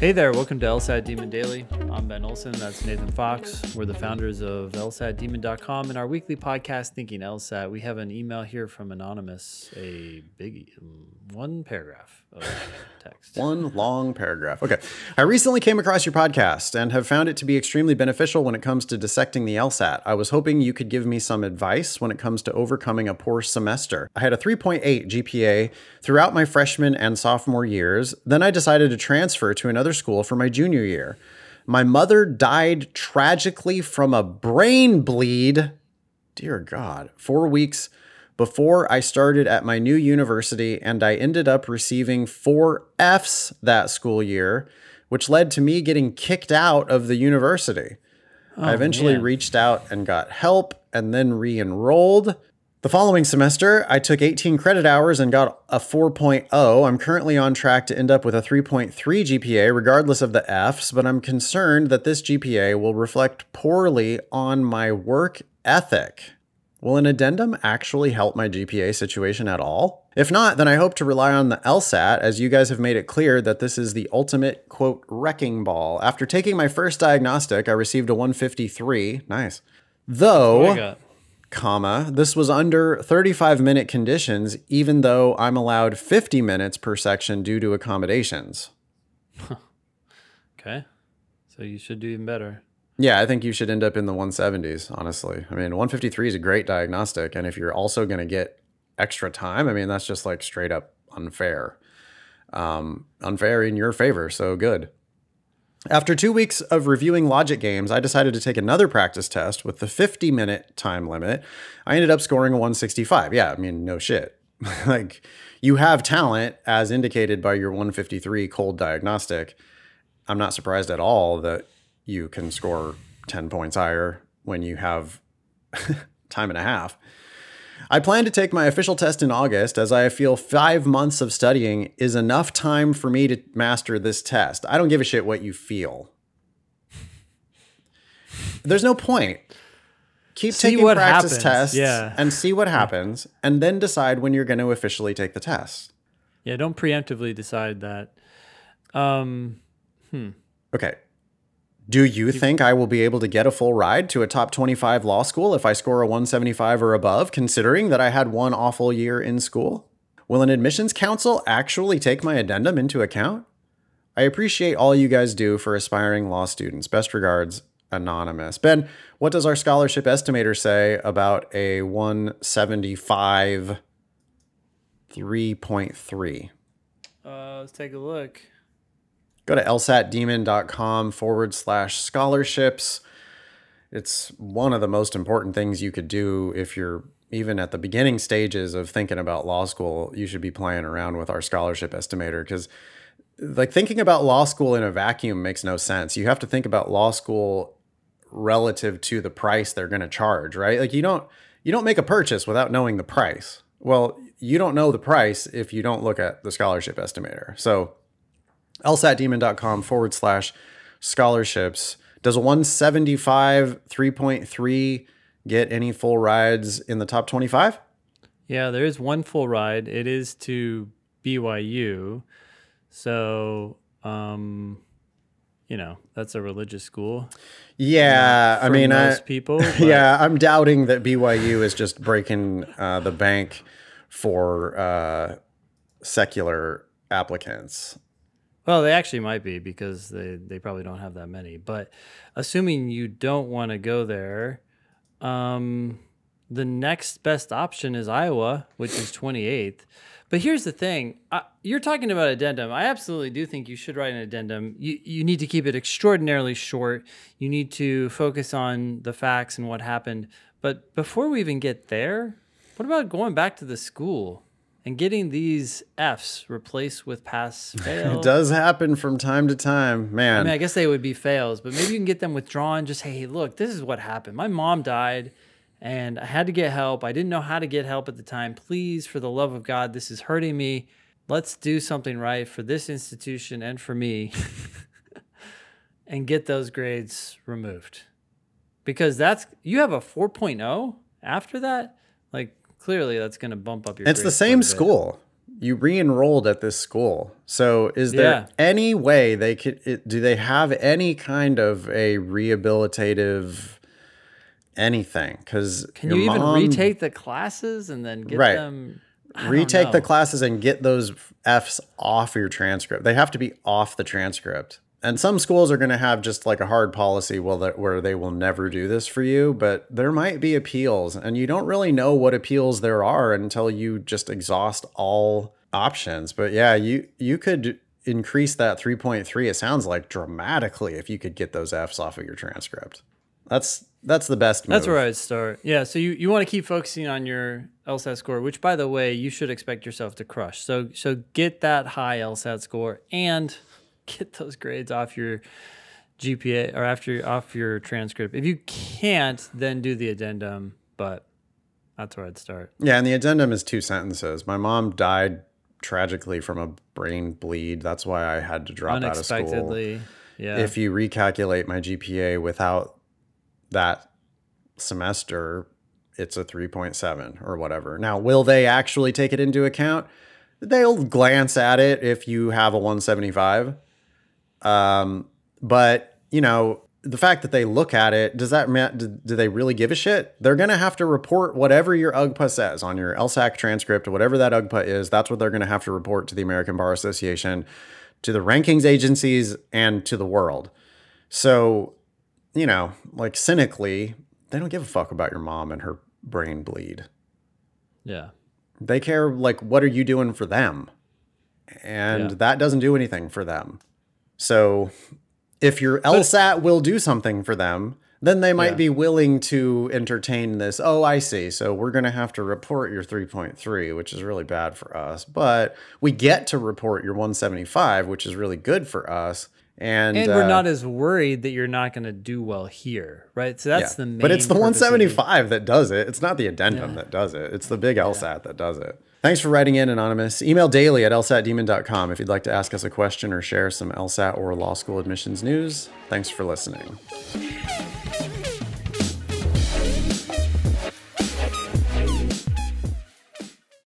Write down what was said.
Hey there, welcome to LSAT Demon Daily. I'm Ben Olson, that's Nathan Fox. We're the founders of LSATdemon.com and our weekly podcast, Thinking LSAT. We have an email here from Anonymous, a big one paragraph of text. One long paragraph. Okay. I recently came across your podcast and have found it to be extremely beneficial when it comes to dissecting the LSAT. I was hoping you could give me some advice when it comes to overcoming a poor semester. I had a 3.8 GPA throughout my freshman and sophomore years. Then I decided to transfer to another school for my junior year. My mother died tragically from a brain bleed, dear God, 4 weeks before I started at my new university, and I ended up receiving 4 Fs that school year, which led to me getting kicked out of the university. Oh, I eventually reached out and got help and then re-enrolled. The following semester, I took 18 credit hours and got a 4.0. I'm currently on track to end up with a 3.3 GPA, regardless of the Fs, but I'm concerned that this GPA will reflect poorly on my work ethic. Will an addendum actually help my GPA situation at all? If not, then I hope to rely on the LSAT, as you guys have made it clear that this is the ultimate, quote, wrecking ball. After taking my first diagnostic, I received a 153. Nice. Though... this was under 35-minute conditions, even though I'm allowed 50 minutes per section due to accommodations. Okay. So you should do even better. Yeah, I think you should end up in the 170s, honestly. I mean, 153 is a great diagnostic, and if you're also going to get extra time, I mean, that's just like straight up unfair. Unfair in your favor, so good. After 2 weeks of reviewing logic games, I decided to take another practice test with the 50-minute time limit. I ended up scoring a 165. Yeah, I mean, no shit. Like, you have talent, as indicated by your 153 cold diagnostic. I'm not surprised at all that you can score 10 points higher when you have time and a half. I plan to take my official test in August, as I feel 5 months of studying is enough time for me to master this test. I don't give a shit what you feel. There's no point. Keep taking practice tests and see what happens, and then decide when you're going to officially take the test. Yeah, don't preemptively decide that. Okay. Do you think I will be able to get a full ride to a top 25 law school if I score a 175 or above, considering that I had one awful year in school? Will an admissions council actually take my addendum into account? I appreciate all you guys do for aspiring law students. Best regards, Anonymous. Ben, what does our scholarship estimator say about a 175 3.3? Let's take a look. Go to LSATdemon.com/scholarships. It's one of the most important things you could do if you're even at the beginning stages of thinking about law school. You should be playing around with our scholarship estimator, because like thinking about law school in a vacuum makes no sense. You have to think about law school relative to the price they're going to charge, right? Like you don't make a purchase without knowing the price. Well, you don't know the price if you don't look at the scholarship estimator. So LSATdemon.com/scholarships. Does a 175 3.3 get any full rides in the top 25? Yeah, there is one full ride. It is to BYU. So, you know, that's a religious school. Yeah, I mean, most people. Yeah, I'm doubting that BYU is just breaking the bank for secular applicants. Well, they actually might be, because they probably don't have that many. But assuming you don't want to go there, the next best option is Iowa, which is 28th. But here's the thing. You're talking about addendum. I absolutely do think you should write an addendum. You need to keep it extraordinarily short. You need to focus on the facts and what happened. But before we even get there, what about going back to the school and getting these Fs replaced with pass fail? It does happen from time to time, man. I mean, I guess they would be fails, but maybe you can get them withdrawn. Just, hey, look, this is what happened. My mom died, and I had to get help. I didn't know how to get help at the time. Please, for the love of God, this is hurting me. Let's do something right for this institution and for me, and get those grades removed. Because that's, you have a 4.0 after that? Like, clearly that's going to bump up your grades. It's the same school. you re-enrolled at this school. So is there any way they could, do they have any kind of a rehabilitative anything? Because can you even retake the classes and then get them? Retake the classes and get those F's off your transcript. They have to be off the transcript. And some schools are going to have just like a hard policy where they will never do this for you, but there might be appeals, and you don't really know what appeals there are until you just exhaust all options. But yeah, you could increase that 3.3, it sounds like, dramatically if you could get those F's off of your transcript. That's the best move. That's where I'd start. Yeah, so you want to keep focusing on your LSAT score, which, by the way, you should expect yourself to crush. So get that high LSAT score and get those grades off your GPA or off your transcript. If you can't, then do the addendum, but that's where I'd start. Yeah, and the addendum is 2 sentences. My mom died tragically from a brain bleed. That's why I had to drop out of school. Unexpectedly, yeah. If you recalculate my GPA without that semester, it's a 3.7 or whatever. Now, will they actually take it into account? They'll glance at it if you have a 175. But, you know, the fact that they look at it, does that mean, do they really give a shit? They're going to have to report whatever your UGPA says on your LSAC transcript, whatever that UGPA is. That's what they're going to have to report to the American Bar Association, to the rankings agencies, and to the world. So, you know, like, cynically, they don't give a fuck about your mom and her brain bleed. Yeah. They care, like, what are you doing for them? And that doesn't do anything for them. So if your LSAT will do something for them, then they might be willing to entertain this. Oh, I see. So we're going to have to report your 3.3, which is really bad for us. But we get to report your 175, which is really good for us. And we're not as worried that you're not going to do well here, right? So that's the main. But it's the 175 that does it. It's not the addendum that does it. It's the big LSAT that does it. Thanks for writing in, Anonymous. Email daily at LSATdemon.com if you'd like to ask us a question or share some LSAT or law school admissions news. Thanks for listening.